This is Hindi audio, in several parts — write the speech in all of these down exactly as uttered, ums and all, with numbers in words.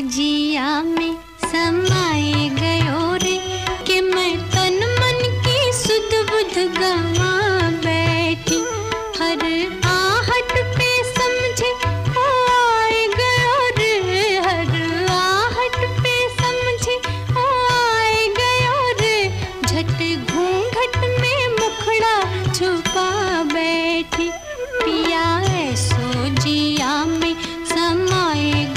जिया में समाए गयो रे कि मैं तन मन की सुध बुध गवा बैठी। हर आहट पे समझे ओ आए गयो रे, हर आहट पे समझे ओ आए गयो रे। झट घूंघट में मुखड़ा छुपा बैठी। पिया ऐसो जिया में समाए गयो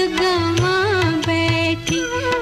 गवा बैठी।